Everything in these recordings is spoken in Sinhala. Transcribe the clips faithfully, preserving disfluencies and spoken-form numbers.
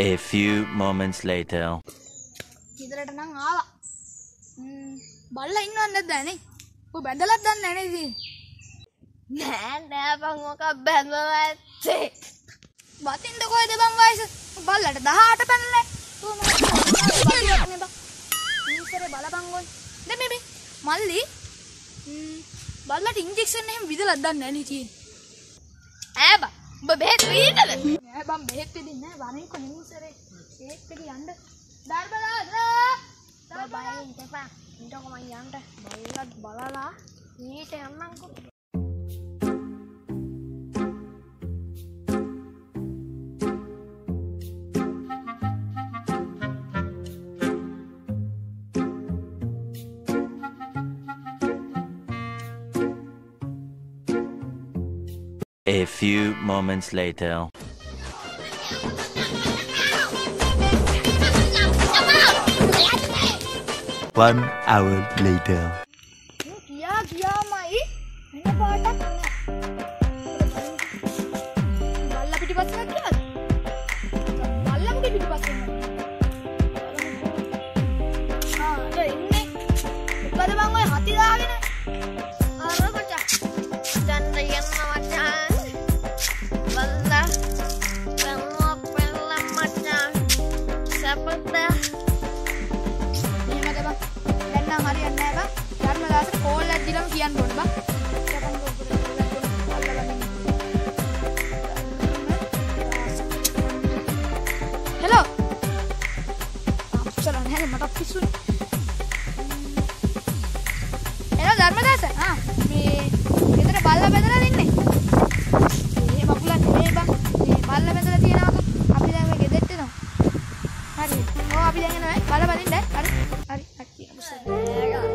A few moments later. Aba, but bed we eat. Abam bed to dinner, one can use a cake to the under. Darbala, Darbala, and Tepa, and talk my yonder. Balala, eat a mango. A few moments later. One hour later. Hello. Hello, Dharmadas. Ah, me. Kitne balla bedra dinne? Ye bakula, ye bak, ye balla bedra diye na to. Abhi jayenge kitne na? Hari, wo abhi jayenge na? Balla bedin da? Hari, hari, hari.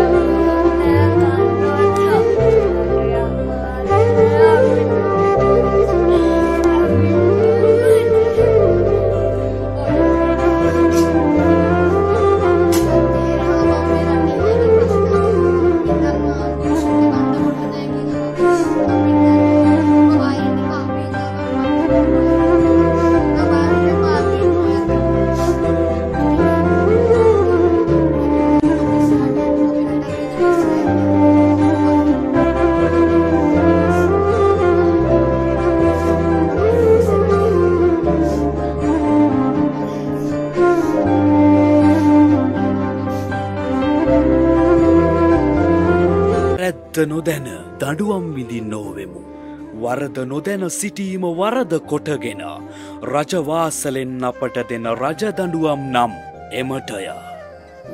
Nodena, Daduam within Novemu, Warada Nodena city, Mawarada Kotagena, Rajava Salen Napatadena, Raja Danduam Nam, Emataya,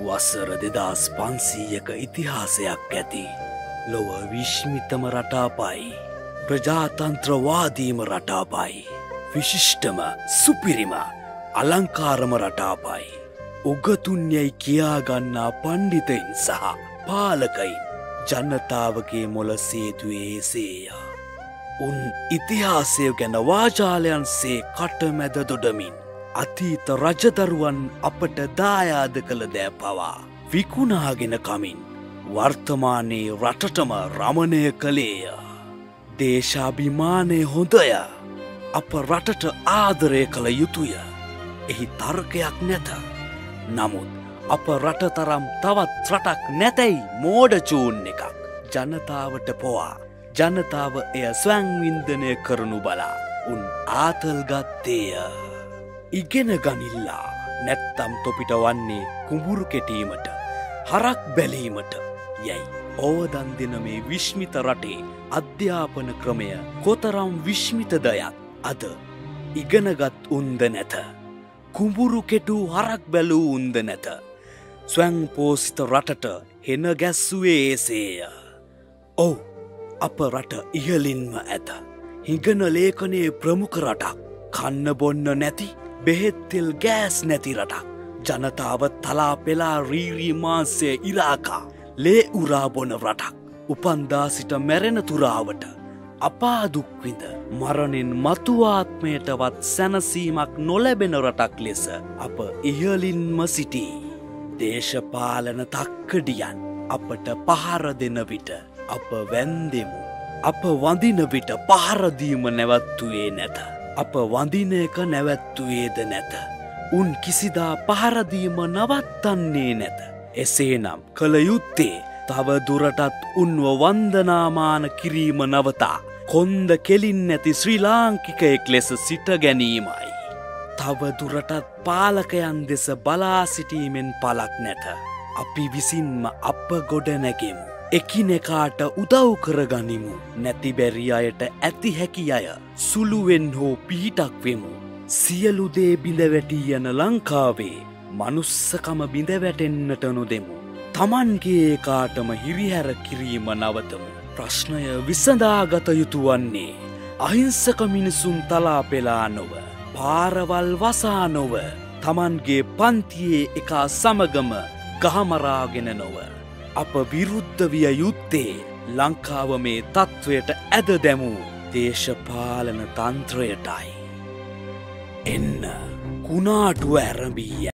Wasara Dedas Pansi Yaka Itihasea Kati, Lower Vishmita Maratapai, Prajatantra Wadi Maratapai, Vishishtama, Supirima, Alankara Maratapai, Ugatunya Kiagana Panditain Saha, Palakai. ජනතාවගේ මොළ සේතුවේ සේය. උන් ඉතිහාසය ගැන වාචාලයන්සේ කටමැද දොඩමින් අතීත රජදරුවන් අපට දායාද කළ දෑ පවා විකුණාගෙන කමින් වර්තමානයේ රටටම රමණය කළේය. දේශාභිමානය හොඳය. අප රටට ආදරය කළ යුතුය. එහි තර්කයක් නැත. නමුත් අප රට තරම් තවත් රටක් නැතයි මෝඩ චූන් එකක් ජනතාවට පොවා ජනතාව එය ස්වං වින්දනය කරනු බලා උන් ආතල් ගත්තේය ඉගෙන ගනිලා නැත්තම් තොපිට වන්නේ කුඹුරු කෙටීමට හරක් බැලීමට යයි ඕවදන් දෙන මේ විශ්මිත රටේ අධ්‍යාපන ක්‍රමය කොතරම් විශ්මිත දයක් අද ඉගෙනගත් උන්ද නැත කුඹුරු කෙටූ හරක් බැලූ උන්ද නැත Swang post ratata, hena gasue sea. Oh, අප රට ඉහලින්ම ඇත. හිගන ලේඛනයේ ප්‍රමුඛ රටක්. කන්න බොන්න නැති, බෙහෙත් තෙල් ගෑස් නැති රටක්. ජනතාව තලා පෙලා රීරී මාංශය ඉරාකා ලේ උරා බොන රටක්. උපන්දා සිට මැරෙන තුරාවට අපා දුක් විඳ මරණින් මතු ආත්මයටවත් සැනසීමක් නොලැබෙන රටක් ලෙස අප ඉහලින්ම සිටී. දේශපාලන තක්කඩියන් අපට පහර දෙන විට අප වැන්දෙමු. අප වඳින විට පහර දීම නැවැත්තුවේ නැත. අප වඳින එක නැවැත්තුවේද නැත. උන් කිසිදා පහර දීම නවත්තන්නේ නැත. එසේනම් කල යුත්තේ තව දුරටත් උන්ව වන්දනාමාන කිරීම නවතා කොන්ද කෙලින් නැති ශ්‍රී ලාංකිකයෙක් ලෙස සිට ගැනීමයි. තව දුරටත් පාලකයන් දෙස බලා සිටීමෙන් පලක් නැත. අපි විසින්ම අප ගොඩනැගෙමු. එකිනෙකාට උදව් කරගනිමු. නැතිබැරි අයට ඇති හැකි අය සුළුවෙන් හෝ පිහිටක් වෙමු. සියලු දේ බිඳවැටී යන ලංකාවේ මනුස්සකම බිඳවැටෙන්නට නොදෙමු. තමන්ගේ කාටම හිරිහැර කිරීම නවතමු. ප්‍රශ්නය විසඳාගත යුතු වන්නේ අහිංසක මිනිසුන් තලා පෙලා නොව, පාරවල් වසා නොව, තමන්ගේ පන්තියේ එකා සමගම ගහමරාගෙන නොව. අප විරුද්ධ විය යුත්තේ ලංකාව මේ තත්ත්වයට ඇද දැමූ දේශපාලන තන්ත්‍රයටයි. එන්න කුණාටුව ඇරඹී